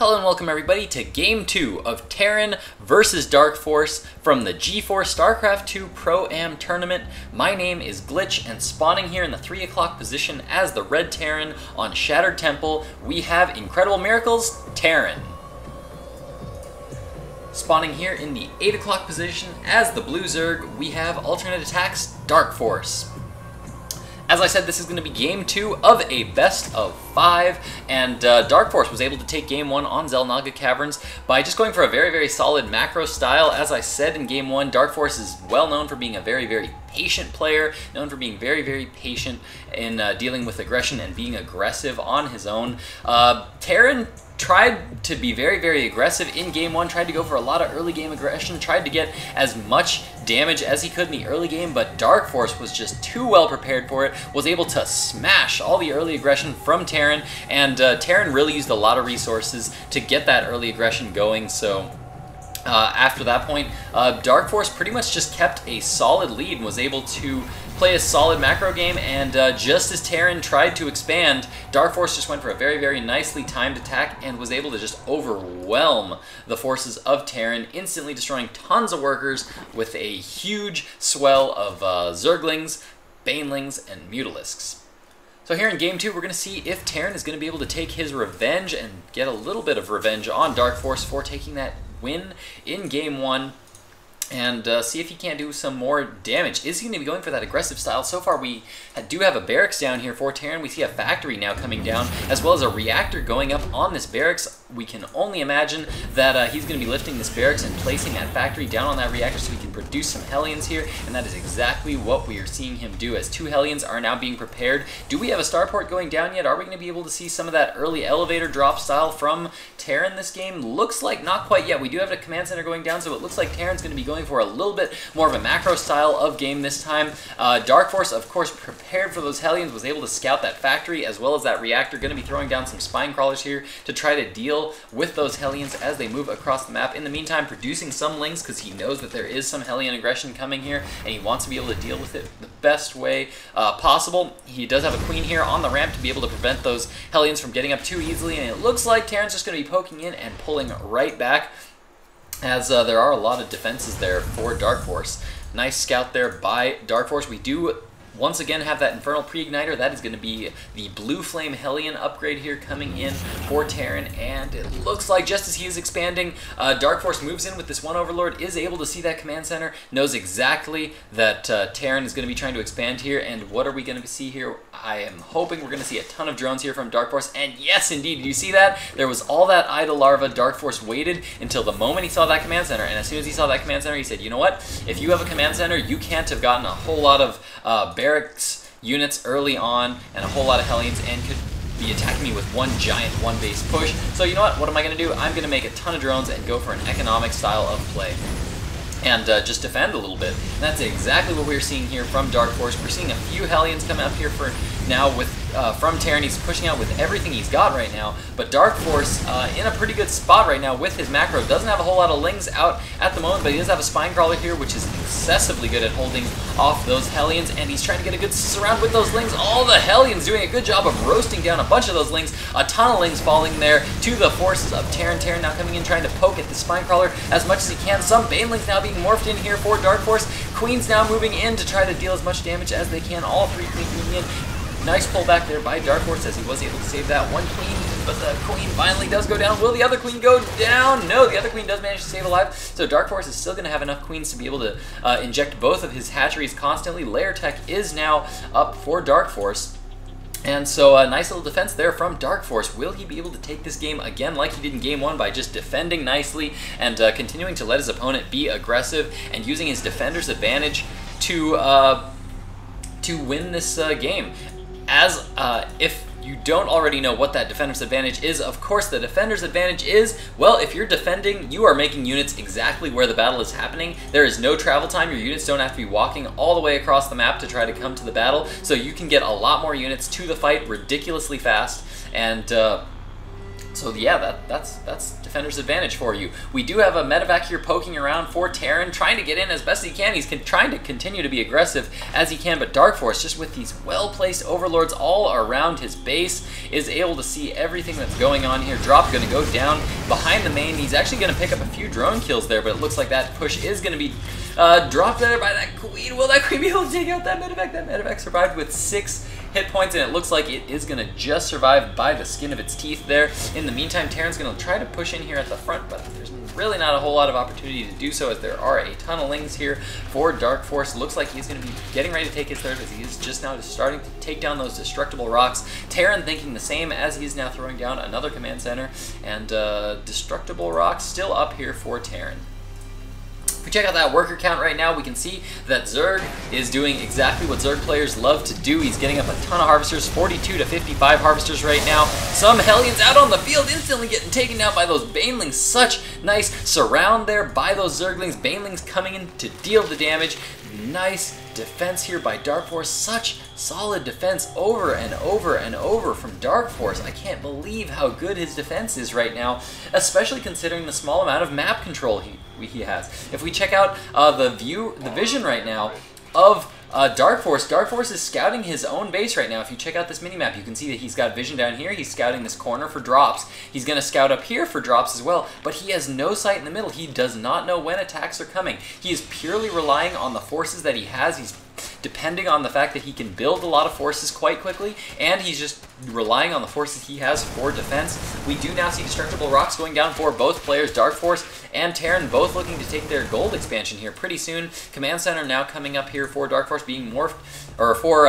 Hello and welcome everybody to Game 2 of Terran vs. DarKFoRCE from the G4 StarCraft 2 Pro Am Tournament. My name is Glitch, and spawning here in the 3 o'clock position as the Red Terran on Shattered Temple, we have Incredible Miracles, Terran. Spawning here in the 8 o'clock position as the Blue Zerg, we have Alternate Attax, DarKFoRCE. As I said, this is going to be Game 2 of a best of 5, and DarKFoRCE was able to take Game 1 on Xel'Naga Caverns by just going for a very, very solid macro style. As I said in Game 1, DarKFoRCE is well known for being a very, very patient player, known for being very, very patient in dealing with aggression and being aggressive on his own. Terran tried to be very, very aggressive in Game 1, tried to go for a lot of early game aggression, tried to get as much damage as he could in the early game, but DarKFoRCE was just too well prepared for it, was able to smash all the early aggression from Terran, and Terran really used a lot of resources to get that early aggression going, so after that point, DarKFoRCE pretty much just kept a solid lead and was able to play a solid macro game, and just as Terran tried to expand, DarKFoRCE just went for a very, very nicely timed attack and was able to just overwhelm the forces of Terran, instantly destroying tons of workers with a huge swell of Zerglings, Banelings, and Mutalisks. So here in Game 2, we're going to see if Terran is going to be able to take his revenge and get a little bit of revenge on DarKFoRCE for taking that win in Game 1, and see if he can't do some more damage. Is he going to be going for that aggressive style? So far we do have a barracks down here for Terran. We see a factory now coming down, as well as a reactor going up on this barracks. We can only imagine that he's going to be lifting this barracks and placing that factory down on that reactor so we can produce some Hellions here, and that is exactly what we are seeing him do, as 2 Hellions are now being prepared. Do we have a starport going down yet? Are we going to be able to see some of that early elevator drop style from Terran this game? Looks like not quite yet. We do have a command center going down, so it looks like Terran's going to be going for a little bit more of a macro style of game this time. DarKFoRCE, of course, prepared for those Hellions, was able to scout that factory as well as that reactor. Going to be throwing down some spine crawlers here to try to deal with those Hellions as they move across the map. In the meantime, producing some links because he knows that there is some Hellion aggression coming here and he wants to be able to deal with it the best way possible. He does have a queen here on the ramp to be able to prevent those Hellions from getting up too easily, and it looks like Terran's just going to be poking in and pulling right back, as there are a lot of defenses there for DarKFoRCE. Nice scout there by DarKFoRCE. We do once again have that Infernal Pre-Igniter. That is going to be the Blue Flame Hellion upgrade here coming in for Terran, and it looks like just as he is expanding, DarKFoRCE moves in with this one Overlord, is able to see that command center, knows exactly that Terran is going to be trying to expand here, and what are we going to see here? I am hoping we're going to see a ton of drones here from DarKFoRCE, and yes indeed, did you see that? There was all that idle larva. DarKFoRCE waited until the moment he saw that command center, and as soon as he saw that command center, he said, you know what? If you have a command center, you can't have gotten a whole lot of barracks units early on and a whole lot of Hellions and could be attacking me with one giant one base push. So you know what? What am I going to do? I'm going to make a ton of drones and go for an economic style of play and just defend a little bit. And that's exactly what we're seeing here from DarKFoRCE. We're seeing a few Hellions come up here for now with from Terran. He's pushing out with everything he's got right now, but DarKFoRCE in a pretty good spot right now with his macro. Doesn't have a whole lot of lings out at the moment, but he does have a spine crawler here, which is excessively good at holding off those Hellions, and he's trying to get a good surround with those lings. All the Hellions doing a good job of roasting down a bunch of those lings. A ton of lings falling there to the forces of Terran. Terran now coming in trying to poke at the spine crawler as much as he can. Some Banelings now being morphed in here for DarKFoRCE. Queens now moving in to try to deal as much damage as they can. All three Queens moving in. Nice pullback there by DarKFoRCE as he was able to save that one Queen, but the Queen finally does go down. Will the other Queen go down? No, the other Queen does manage to save alive, so DarKFoRCE is still going to have enough Queens to be able to inject both of his hatcheries constantly. Layer Tech is now up for DarKFoRCE. And so a nice little defense there from DarKFoRCE. Will he be able to take this game again like he did in Game 1 by just defending nicely and continuing to let his opponent be aggressive and using his defender's advantage to win this game? As if you don't already know what that defender's advantage is, of course the defender's advantage is, well, if you're defending, you are making units exactly where the battle is happening. There is no travel time. Your units don't have to be walking all the way across the map to try to come to the battle, so you can get a lot more units to the fight ridiculously fast, and So yeah, that's defender's advantage for you. We do have a medevac here poking around for Terran, trying to get in as best he can. He's trying to continue to be aggressive as he can, but DarKFoRCE, just with these well-placed overlords all around his base, is able to see everything that's going on here. Drop gonna go down behind the main. He's actually gonna pick up a few drone kills there, but it looks like that push is gonna be dropped there by that Queen. Will that Queen be able to take out that medevac? That medevac survived with 6 hit points, and it looks like it is going to just survive by the skin of its teeth there. In the meantime, Terran's going to try to push in here at the front, but there's really not a whole lot of opportunity to do so, as there are a ton of lings here for DarKFoRCE. Looks like he's going to be getting ready to take his third, as he is just now starting to take down those destructible rocks. Terran thinking the same, as he's now throwing down another command center, and destructible rocks still up here for Terran. If we check out that worker count right now, we can see that Zerg is doing exactly what Zerg players love to do. He's getting up a ton of harvesters, 42 to 55 harvesters right now. Some Hellions out on the field, instantly getting taken out by those Banelings. Such nice surround there by those Zerglings. Banelings coming in to deal the damage. Nice defense here by DarKFoRCE. Such solid defense over and over and over from DarKFoRCE. I can't believe how good his defense is right now, especially considering the small amount of map control he has. If we check out the vision right now of DarKFoRCE. DarKFoRCE is scouting his own base right now. If you check out this minimap, you can see that he's got vision down here. He's scouting this corner for drops. He's going to scout up here for drops as well, but he has no sight in the middle. He does not know when attacks are coming. He is purely relying on the forces that he has. He's depending on the fact that he can build a lot of forces quite quickly, and he's just relying on the forces he has for defense. We do now see destructible rocks going down for both players. DarKFoRCE and Terran both looking to take their gold expansion here pretty soon. Command center now coming up here for DarKFoRCE, being morphed, or for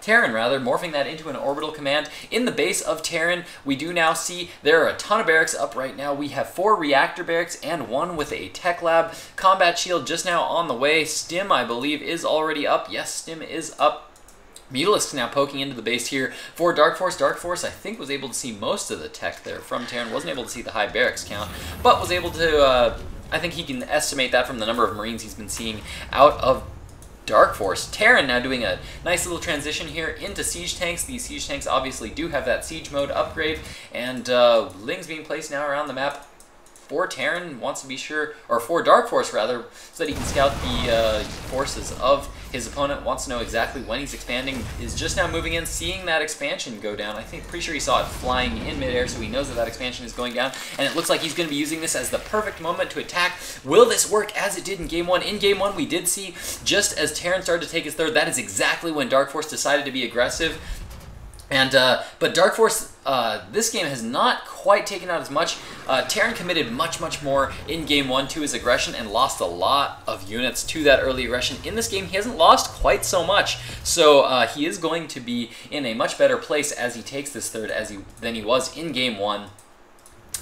Terran rather, morphing that into an orbital command. In the base of Terran, we do now see there are a ton of barracks up right now. We have 4 reactor barracks and 1 with a tech lab. Combat shield just now on the way. Stim, I believe, is already up. Yes, Stim is up. Mutalisk now poking into the base here for DarKFoRCE. DarKFoRCE, I think, was able to see most of the tech there from Terran. Wasn't able to see the high barracks count, but was able to, I think he can estimate that from the number of Marines he's been seeing out of DarKFoRCE. Terran now doing a nice little transition here into siege tanks. These siege tanks obviously do have that siege mode upgrade, and Lings being placed now around the map for Terran, wants to be sure, or for DarKFoRCE rather, so that he can scout the forces of his opponent, wants to know exactly when he's expanding, is just now moving in, seeing that expansion go down. I think, pretty sure he saw it flying in midair, so he knows that that expansion is going down, and it looks like he's going to be using this as the perfect moment to attack. Will this work as it did in Game 1? In Game 1, we did see, just as Terran started to take his third, that is exactly when DarKFoRCE decided to be aggressive. And but DarKFoRCE, this game has not quite taken out as much. Terran committed much more in Game 1 to his aggression and lost a lot of units to that early aggression. In this game, he hasn't lost quite so much, so he is going to be in a much better place as he takes this third than he was in Game 1.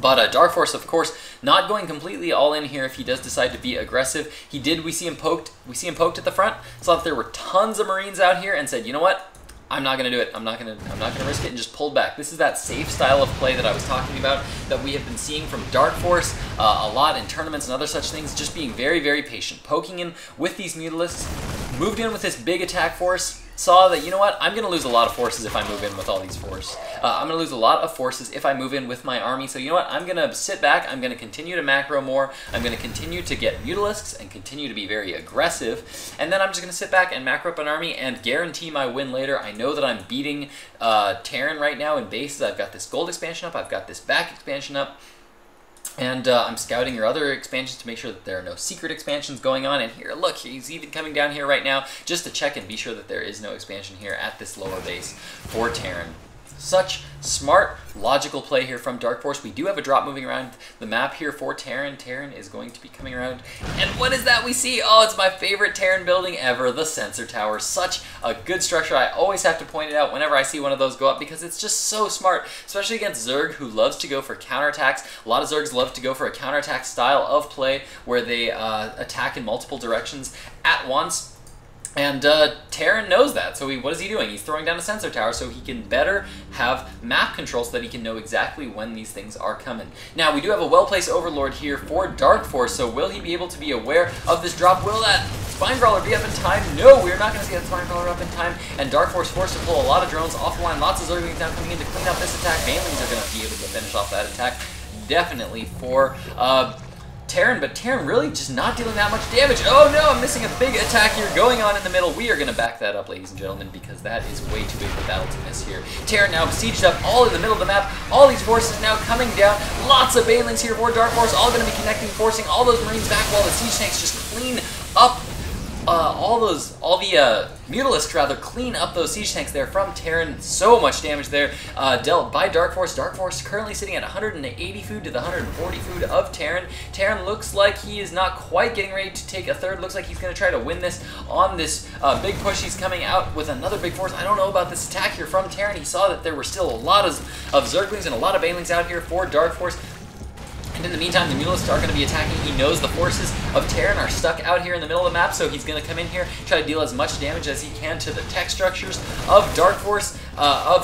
But DarKFoRCE, of course, not going completely all in here if he does decide to be aggressive. He did. We see him poked at the front. Saw that there were tons of Marines out here and said, you know what? I'm not going to do it. I'm not going to risk it, and just pulled back. This is that safe style of play that I was talking about that we have been seeing from DarKFoRCE a lot in tournaments and other such things, just being very patient, poking in with these Mutalisks, moved in with this big attack force, saw that, you know what, I'm going to lose a lot of forces if I move in with all these forces. I'm going to lose a lot of forces if I move in with my army, so you know what, I'm going to sit back, I'm going to continue to macro more, I'm going to continue to get Mutalisks and continue to be very aggressive, and then I'm just going to sit back and macro up an army and guarantee my win later. I know that I'm beating Terran right now in bases. I've got this gold expansion up, I've got this back expansion up, and I'm scouting your other expansions to make sure that there are no secret expansions going on. And here, look, he's even coming down here right now just to check and be sure that there is no expansion here at this lower base for Terran. Such smart, logical play here from DarKFoRCE. We do have a drop moving around the map here for Terran. Terran is going to be coming around. And what is that we see? Oh, it's my favorite Terran building ever, the Sensor Tower. Such a good structure. I always have to point it out whenever I see one of those go up because it's just so smart, especially against Zerg, who loves to go for counterattacks. A lot of Zergs love to go for a counterattack style of play where they attack in multiple directions at once. And Terran knows that, so what is he doing? He's throwing down a sensor tower so he can better have map control so that he can know exactly when these things are coming. Now, we do have a well-placed overlord here for DarKFoRCE, so will he be able to be aware of this drop? Will that Spine Brawler be up in time? No, we're not going to see that Spine Brawler up in time, and DarKFoRCE forced to pull a lot of drones off the line. Lots of Zerglings now coming in to clean up this attack. Banelings are going to be able to finish off that attack, definitely, for Terran, but Terran really just not dealing that much damage. Oh no, I'm missing a big attack here going on in the middle. We are going to back that up, ladies and gentlemen, because that is way too big of a battle to miss here. Terran now besieged up all in the middle of the map. All these forces now coming down. Lots of Banelings here for DarKFoRCE, all going to be connecting, forcing all those Marines back while the Siege Tanks just clean up all the Mutalists rather clean up those Siege Tanks there from Terran. So much damage there dealt by DarKFoRCE. DarKFoRCE currently sitting at 180 food to the 140 food of Terran. Terran looks like he is not quite getting ready to take a third. Looks like he's going to try to win this on this big push. He's coming out with another big force. I don't know about this attack here from Terran. He saw that there were still a lot of Zerglings and a lot of Banelings out here for DarKFoRCE. And in the meantime, the Mutalists are going to be attacking. He knows the forces of Terran are stuck out here in the middle of the map, so he's going to come in here, try to deal as much damage as he can to the tech structures of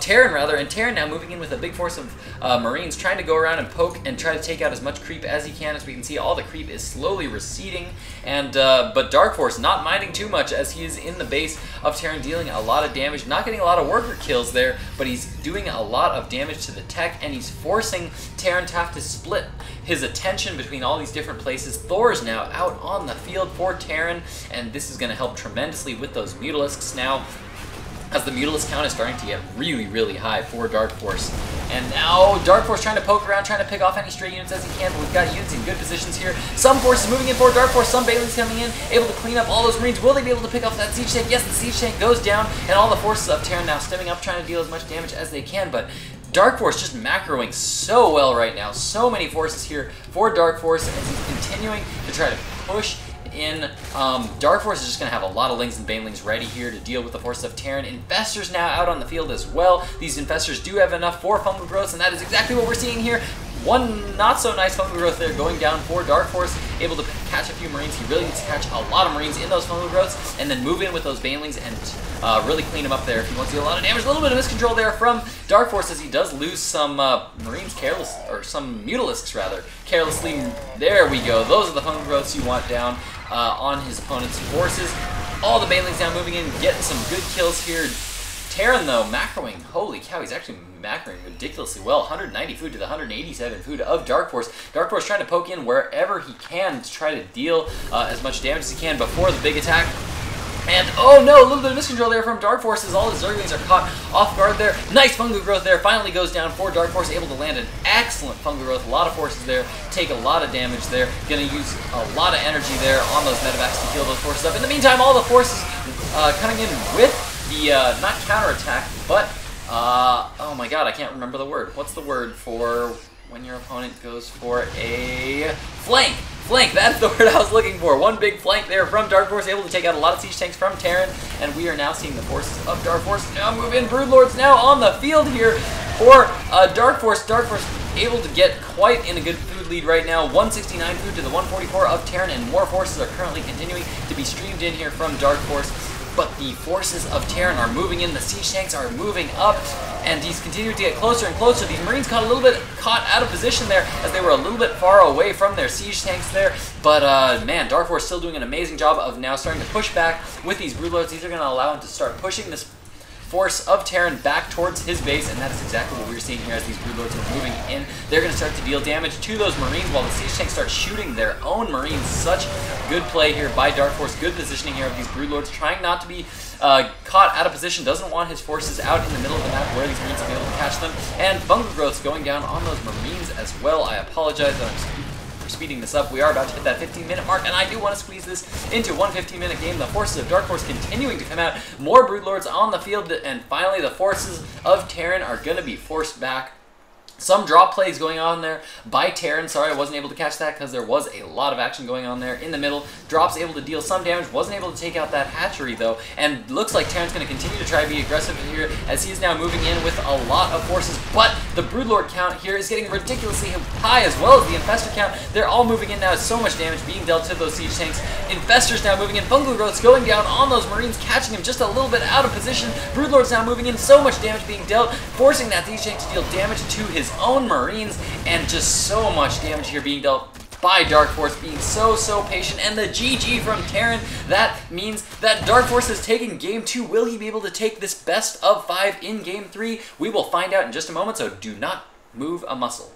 Terran, and Terran now moving in with a big force of Marines, trying to go around and poke and try to take out as much creep as he can. As we can see, all the creep is slowly receding, and but DarKFoRCE not minding too much as he is in the base of Terran, dealing a lot of damage, not getting a lot of worker kills there, but he's doing a lot of damage to the tech, and he's forcing Terran to have to split his attention between all these different places. Thor is now out on the field for Terran, and this is going to help tremendously with those Mutalisks now, as the Mutalist count is starting to get really, really high for DarKFoRCE. And now DarKFoRCE trying to poke around, trying to pick off any stray units as he can, but we've got units in good positions here. Some forces moving in for DarKFoRCE, some Banelings coming in, able to clean up all those Marines. Will they be able to pick off that Siege Tank? Yes, the Siege Tank goes down, and all the forces of Terran now stemming up, trying to deal as much damage as they can, but DarKFoRCE just macroing so well right now. So many forces here for DarKFoRCE, and he's continuing to try to push in. DarKFoRCE is just going to have a lot of Lings and Banelings ready here to deal with the forces of Terran. Infestors now out on the field as well. These Infestors do have enough for Fungal Growth, and that is exactly what we're seeing here. One not-so-nice Fungal Growth there going down for DarKFoRCE, able to catch a few Marines. He really needs to catch a lot of Marines in those Fungal Growths, and then move in with those Banelings and really clean him up there if he wants to do a lot of damage. A little bit of miscontrol there from DarKFoRCE as he does lose some Marines careless, or some Mutalisks rather, carelessly. There we go. Those are the Fungal Growths you want down on his opponent's forces. All the Banelings now moving in, getting some good kills here. Terran, though, macroing. Holy cow, he's actually macroing ridiculously well. 190 food to the 187 food of DarKFoRCE. DarKFoRCE trying to poke in wherever he can to try to deal as much damage as he can before the big attack. And oh no, a little bit of miscontrol there from DarKFoRCE as all the Zerglings are caught off guard there. Nice Fungal Growth there, finally goes down for DarKFoRCE, able to land an excellent Fungal Growth. A lot of forces there, take a lot of damage there, gonna use a lot of energy there on those Medivacs to heal those forces up. In the meantime, all the forces coming in with the, not counterattack, but, oh my god, I can't remember the word. What's the word for when your opponent goes for a flank? Flank, that's the word I was looking for. One big flank there from DarKFoRCE, able to take out a lot of Siege Tanks from Terran, and we are now seeing the forces of DarKFoRCE now move in. Broodlords now on the field here for DarKFoRCE. DarKFoRCE able to get quite in a good food lead right now. 169 food to the 144 of Terran, and more forces are currently continuing to be streamed in here from DarKFoRCE. But the forces of Terran are moving in, the Siege Tanks are moving up, and he's continuing to get closer and closer. These Marines caught a little bit out of position there, as they were a little bit far away from their Siege Tanks there. But man, DarKFoRCE still doing an amazing job of now starting to push back with these Broodlords. These are going to allow him to start pushing this force of Terran back towards his base, and that is exactly what we're seeing here as these Broodlords are moving in. They're going to start to deal damage to those Marines while the Siege Tanks start shooting their own Marines. Such good play here by DarKFoRCE. Good positioning here of these Broodlords, trying not to be caught out of position. Doesn't want his forces out in the middle of the map where these Marines will be able to catch them. And Fungal Growth's going down on those Marines as well. I apologize that I'm speeding this up. We are about to hit that 15-minute mark, and I do want to squeeze this into one 15-minute game. The forces of DarKFoRCE continuing to come out. More Broodlords on the field, and finally the forces of Terran are going to be forced back. Some drop plays going on there by Terran. Sorry, I wasn't able to catch that because there was a lot of action going on there in the middle. Drop's able to deal some damage. Wasn't able to take out that hatchery, though. And looks like Terran's going to continue to try to be aggressive here as he is now moving in with a lot of forces. But the Broodlord count here is getting ridiculously high, as well as the Infestor count. They're all moving in now. So much damage being dealt to those Siege Tanks. Infestors now moving in. Fungal Growth's going down on those Marines, catching him just a little bit out of position. Broodlord's now moving in. So much damage being dealt, forcing that Siege Tank to deal damage to his own Marines, and just so much damage here being dealt by DarKFoRCE being so patient, and the GG from Terran. That means that DarKFoRCE is taking Game 2. Will he be able to take this best of 5 in Game 3? We will find out in just a moment, so do not move a muscle.